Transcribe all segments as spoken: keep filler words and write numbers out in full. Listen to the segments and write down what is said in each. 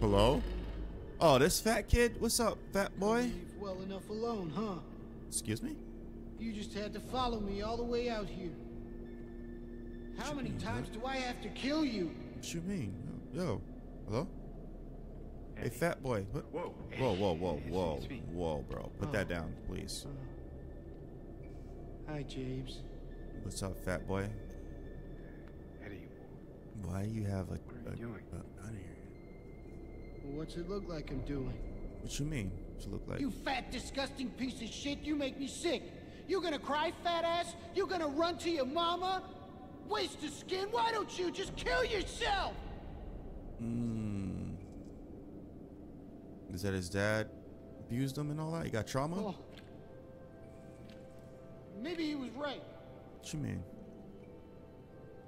Hello? Oh, this fat kid? What's up, fat boy? Leave well enough alone, huh? Excuse me? You just had to follow me all the way out here. How many times do I have to kill you? What you mean? Yo. Hello? Hey, fat boy. What? Whoa. Whoa, whoa, whoa, whoa. Whoa, bro. Put that down, please. Hi, James. What's up, fat boy? Eddie. Why do you have a... What are you doing? A, a, out of here. What's it look like I'm doing? What you mean? What's it look like? You fat, disgusting piece of shit. You make me sick. You gonna cry, fat ass? You gonna run to your mama? Waste of skin, why don't you just kill yourself? Mm. Is that his dad abused him and all that? He got trauma? Oh. Maybe he was right. What you mean?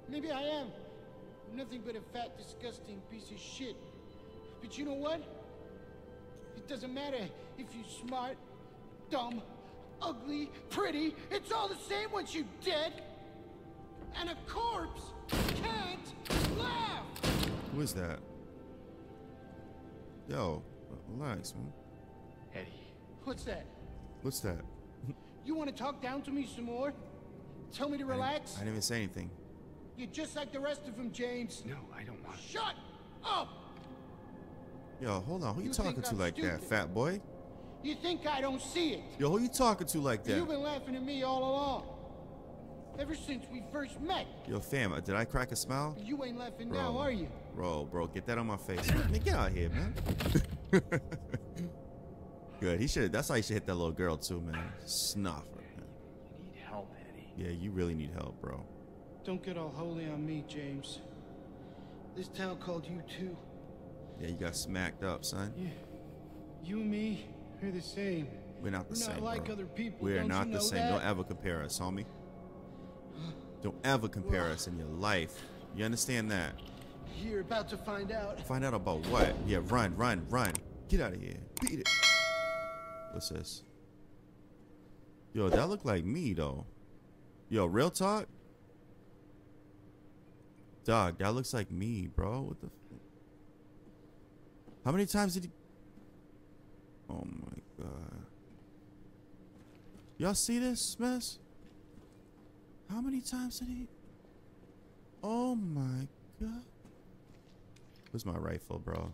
Maybe I am. Nothing but a fat, disgusting piece of shit. But you know what? It doesn't matter if you're smart, dumb, ugly, pretty. It's all the same once you're dead. And a corpse can't laugh. Who is that? Yo, relax, man. Eddie. What's that? What's that? You want to talk down to me some more? Tell me to relax? I didn't, I didn't even say anything. You're just like the rest of them, James. No, I don't want to. Shut up! Yo, hold on. Who you, you talking to I'm like stupid? That, fat boy? You think I don't see it? Yo, who you talking to like that? You've been laughing at me all along. Ever since we first met. Yo, fam, did I crack a smile? You ain't laughing bro, now, are you? Bro, bro, get that on my face. Man, get out of here, man. Good. He should. That's how you should hit that little girl too, man. Snuffer. Man. You need help, Eddie. Yeah, you really need help, bro. Don't get all holy on me, James. This town called you too. Yeah, you got smacked up, son. Yeah. You and me, we're the same. We're not the we're same. Not like bro. Other people. We're not the same. That? Don't ever compare us, homie. Don't ever compare us in your life. You understand that? You're about to find out. Find out about what? Yeah, run, run, run. Get out of here. Beat it. What's this? Yo, that looked like me, though. Yo, real talk? Dog, that looks like me, bro. What the f How many times did he... Oh, my God. Y'all see this mess? How many times did he? Oh my God! Where's my rifle, bro?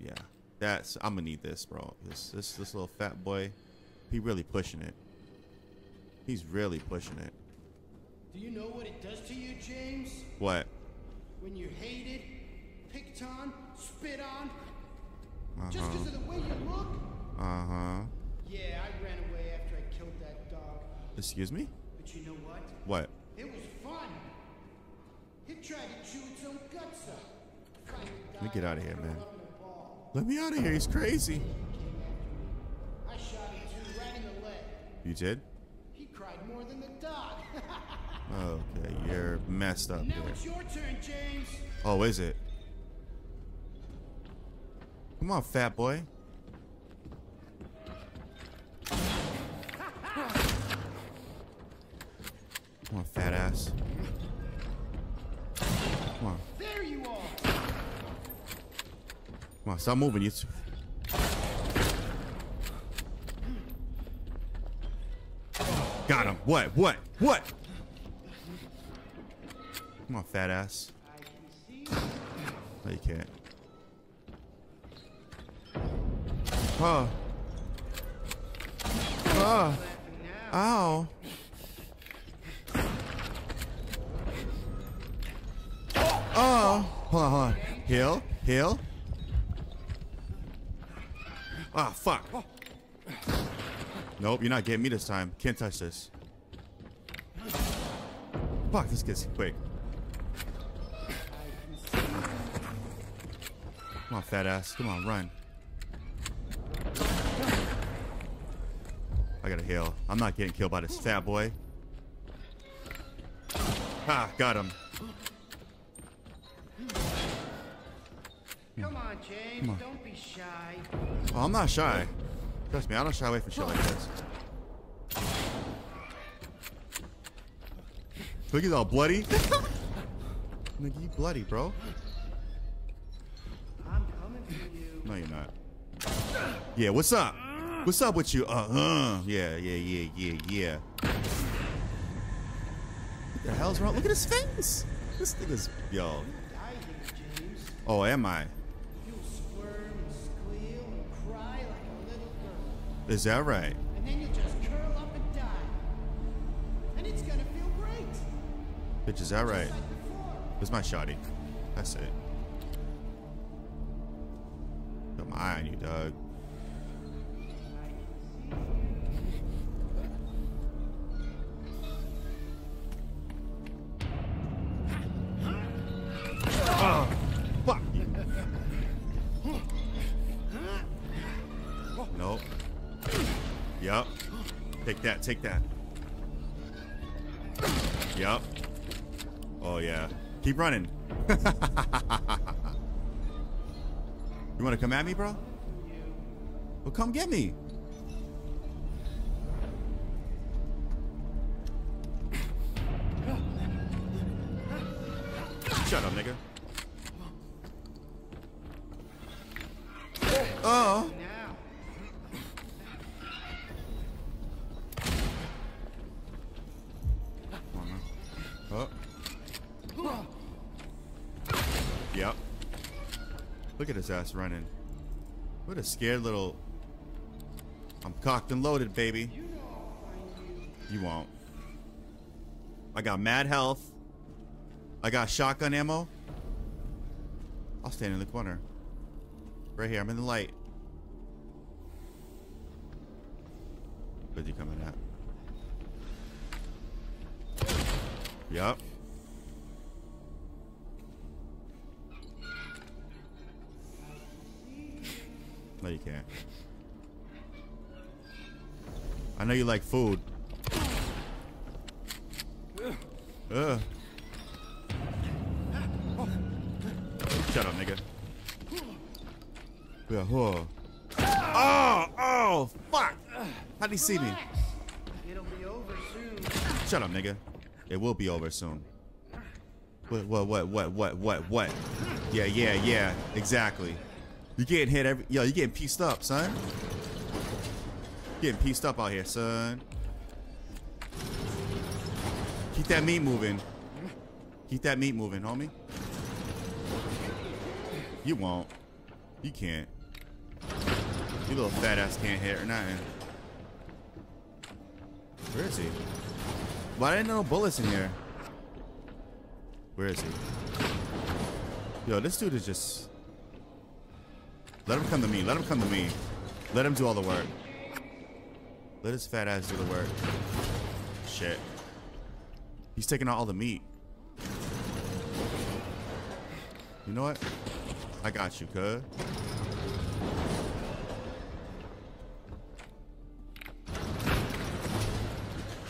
Yeah, that's. I'm gonna need this, bro. This, this, this little fat boy. He really pushing it. He's really pushing it. Do you know what it does to you, James? What? When you're hated, picked on, spit on, uh-huh. just because of the way you look. Uh huh. Yeah, I ran away after I killed that dog. Excuse me? But you know what? What? It was fun. It tried to chew its own guts up. Let me get out of here, man. Let me out of here. He's crazy. I shot him too, right in the leg. You did? He cried more than the dog. Okay, you're messed up. Now it's your turn, James. Oh, is it? Come on, fat boy. Come on, fat ass. Come on. There you are. Come on, stop moving, you two. Got him. What? What? What? Come on, fat ass. No, you can't. Huh. Huh. Ow. Oh, hold on, hold on. Heal, heal. Ah, fuck. Nope, you're not getting me this time. Can't touch this. Fuck, this gets quick. Come on, fat ass. Come on, run. I gotta heal. I'm not getting killed by this fat boy. Ha, got him. Come on, James. Come on. Don't be shy. Oh, I'm not shy. Trust me, I don't shy away from shit like this. Look, he's all bloody. Nigga, you bloody, bro. I'm not. Yeah, what's up? What's up with you? Uh-huh. Yeah, yeah, yeah, yeah, yeah. What the hell's wrong? Look at his face. This thing is, yo. Oh, am I? Is that right? And then you just curl up and die. And it's gonna feel great. Bitch, is that right? It's my shawty. That's it. Got my eye on you, dog. That, take that. Yup. Oh yeah. Keep running. You wanna come at me, bro? Well, come get me. Shut up, nigga. Oh. Look at his ass running. What a scared little... I'm cocked and loaded, baby. You won't. I got mad health. I got shotgun ammo. I'll stand in the corner. Right here, I'm in the light. Where's he coming at? Yup. No, you can't. I know you like food. Ugh. Shut up, nigga. Yeah, whoa. Oh, oh, fuck. How'd he see me? It'll be over soon. Shut up, nigga. It will be over soon. What, what, what, what, what, what, what? Yeah, yeah, yeah, exactly. You getting hit every, yo, you getting pieced up, son. You're getting pieced up out here, son. Keep that meat moving. Keep that meat moving, homie. You won't. You can't. You little fat ass can't hit or nothing. Where is he? Why didn't there no bullets in here? Where is he? Yo, this dude is just. Let him come to me. Let him come to me. Let him do all the work. Let his fat ass do the work. Shit. He's taking out all the meat. You know what? I got you, cuz.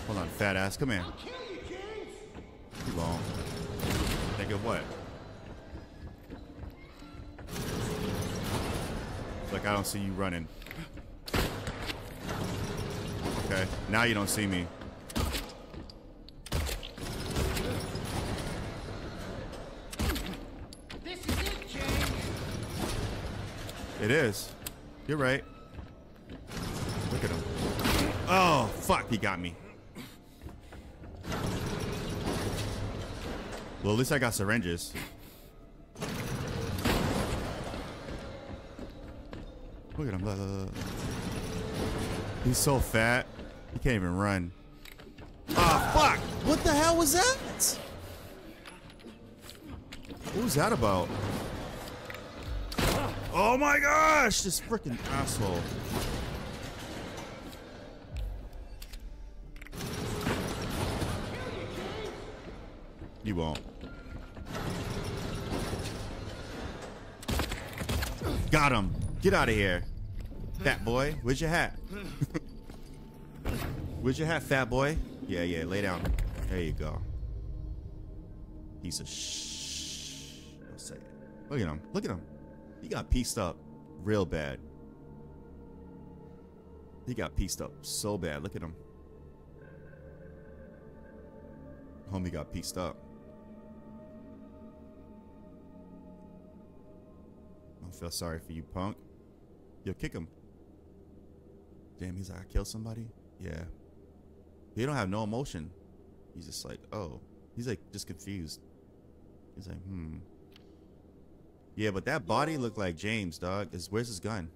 Hold on, fat ass. Come here. You won't. Think of what? Like, I don't see you running. Okay, now you don't see me. This is it, James. It is. You're right. Look at him. Oh, fuck, he got me. Well, at least I got syringes. Look at him. Blah, blah, blah. He's so fat, he can't even run. Ah, fuck! What the hell was that? What was that about? Oh my gosh! This freaking asshole. You won't. Got him. Get out of here. Fat boy, where's your hat? Where's your hat, fat boy? Yeah, yeah, lay down. There you go. Piece of shh. Look at him. Look at him. He got pieced up real bad. He got pieced up so bad. Look at him. Homie got pieced up. I feel sorry for you, punk. Yo, kick him. Damn, he's like, I killed somebody? Yeah. He don't have no emotion. He's just like, oh. He's like, just confused. He's like, hmm. Yeah, but that body looked like James, dog. Is, where's his gun?